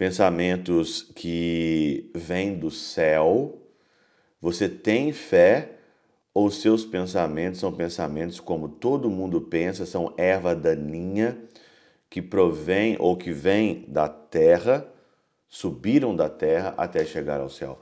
pensamentos que vêm do céu, você tem fé ou seus pensamentos são pensamentos como todo mundo pensa, são erva daninha que provém ou que vem da terra, subiram da terra até chegar ao céu.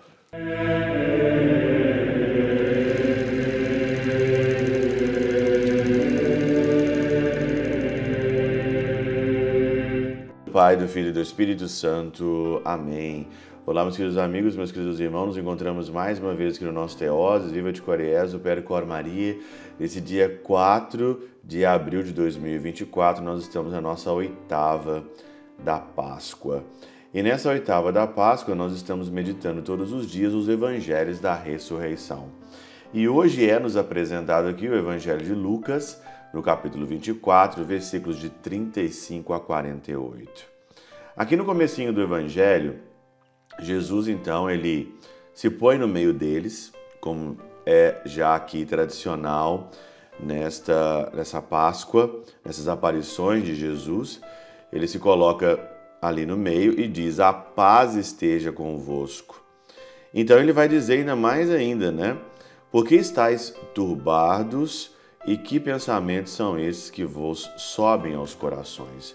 Pai, do Filho e do Espírito Santo. Amém. Olá, meus queridos amigos, meus queridos irmãos, nos encontramos mais uma vez aqui no nosso Theosis, Viva de Coreia, Super Cor Maria. Esse dia 4 de abril de 2024, nós estamos na nossa oitava da Páscoa. E nessa oitava da Páscoa, nós estamos meditando todos os dias os Evangelhos da Ressurreição. E hoje é nos apresentado aqui o Evangelho de Lucas, no capítulo 24, versículos de 35 a 48. Aqui no comecinho do Evangelho, Jesus, então, ele se põe no meio deles, como é já aqui tradicional nessa Páscoa, nessas aparições de Jesus. Ele se coloca ali no meio e diz: a paz esteja convosco. Então ele vai dizer ainda mais ainda, Por que estáis turbados? E que pensamentos são esses que vos sobem aos corações?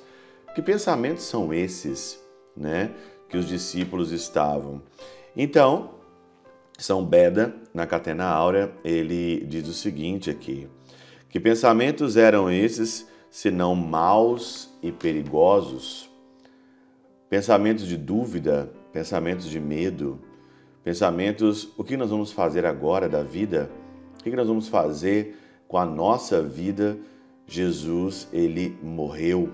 Que pensamentos são esses, que os discípulos estavam? Então, São Beda, na Catena Áurea, ele diz o seguinte aqui: que pensamentos eram esses, senão maus e perigosos? Pensamentos de dúvida, pensamentos de medo, pensamentos, o que nós vamos fazer agora da vida? O que nós vamos fazer com a nossa vida? Jesus, ele morreu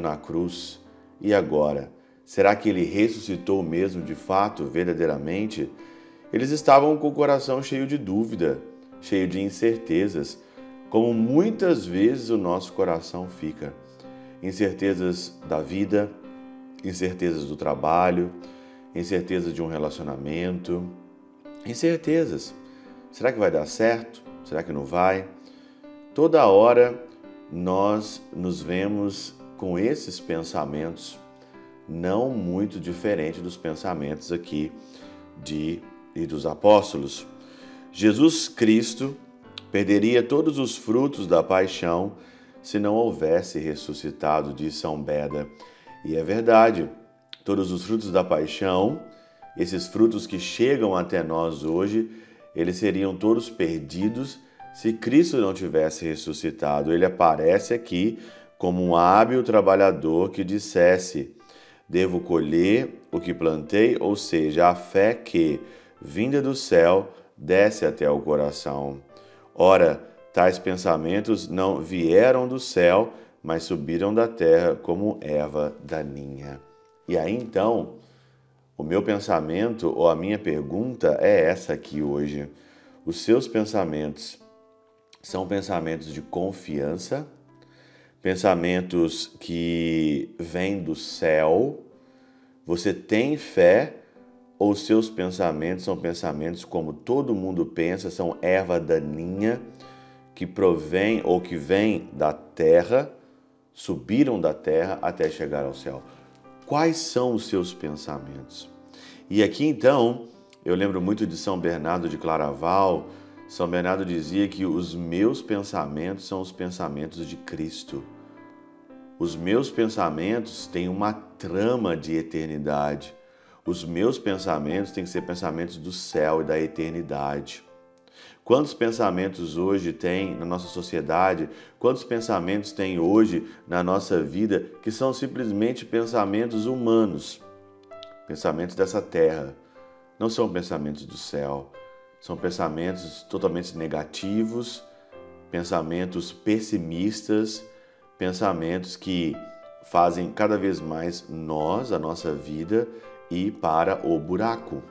na cruz. E agora? Será que ele ressuscitou mesmo, de fato, verdadeiramente? Eles estavam com o coração cheio de dúvida, cheio de incertezas, como muitas vezes o nosso coração fica. Incertezas da vida, incertezas do trabalho, incertezas de um relacionamento, incertezas. Será que vai dar certo? Será que não vai? Toda hora nós nos vemos com esses pensamentos não muito diferentes dos pensamentos aqui dos apóstolos. Jesus Cristo perderia todos os frutos da paixão se não houvesse ressuscitado, diz São Beda. E é verdade, todos os frutos da paixão, esses frutos que chegam até nós hoje, eles seriam todos perdidos se Cristo não tivesse ressuscitado. Ele aparece aqui como um hábil trabalhador que dissesse: devo colher o que plantei, ou seja, a fé que, vinda do céu, desce até o coração. Ora, tais pensamentos não vieram do céu, mas subiram da terra como erva daninha. E aí, então, o meu pensamento ou a minha pergunta é essa aqui hoje: os seus pensamentos são pensamentos de confiança, pensamentos que vêm do céu, você tem fé ou seus pensamentos são pensamentos como todo mundo pensa, são erva daninha que provém ou que vem da terra, subiram da terra até chegar ao céu? Quais são os seus pensamentos? E aqui, então, eu lembro muito de São Bernardo de Claraval. São Bernardo dizia que os meus pensamentos são os pensamentos de Cristo. Os meus pensamentos têm uma trama de eternidade. Os meus pensamentos têm que ser pensamentos do céu e da eternidade. Quantos pensamentos hoje tem na nossa sociedade? Quantos pensamentos tem hoje na nossa vida que são simplesmente pensamentos humanos? Pensamentos dessa terra. Não são pensamentos do céu. São pensamentos totalmente negativos, pensamentos pessimistas, pensamentos que fazem cada vez mais nós, a nossa vida, ir para o buraco.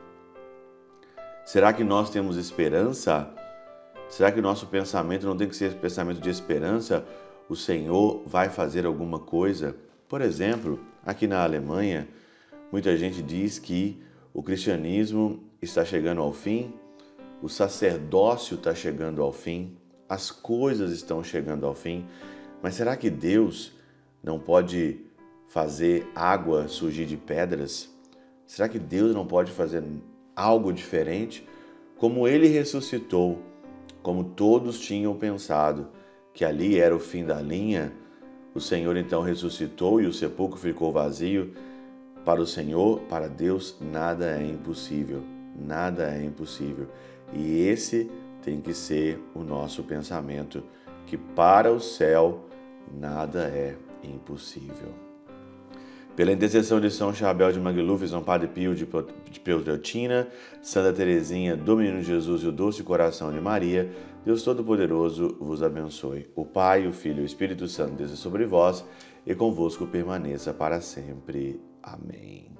Será que nós temos esperança? Será que o nosso pensamento não tem que ser pensamento de esperança? O Senhor vai fazer alguma coisa? Por exemplo, aqui na Alemanha, muita gente diz que o cristianismo está chegando ao fim, o sacerdócio está chegando ao fim, as coisas estão chegando ao fim. Mas será que Deus não pode fazer água surgir de pedras? Será que Deus não pode fazer algo diferente? Como ele ressuscitou, como todos tinham pensado que ali era o fim da linha, o Senhor então ressuscitou e o sepulcro ficou vazio. Para o Senhor, para Deus, nada é impossível. Nada é impossível. E esse tem que ser o nosso pensamento, que para o céu nada é impossível. Pela intercessão de São Chabel de Magluf, São Padre Pio de Peutrelcina, Santa Teresinha do Menino Jesus e o Doce Coração de Maria, Deus Todo-Poderoso vos abençoe. O Pai, o Filho e o Espírito Santo desça sobre vós e convosco permaneça para sempre. Amém.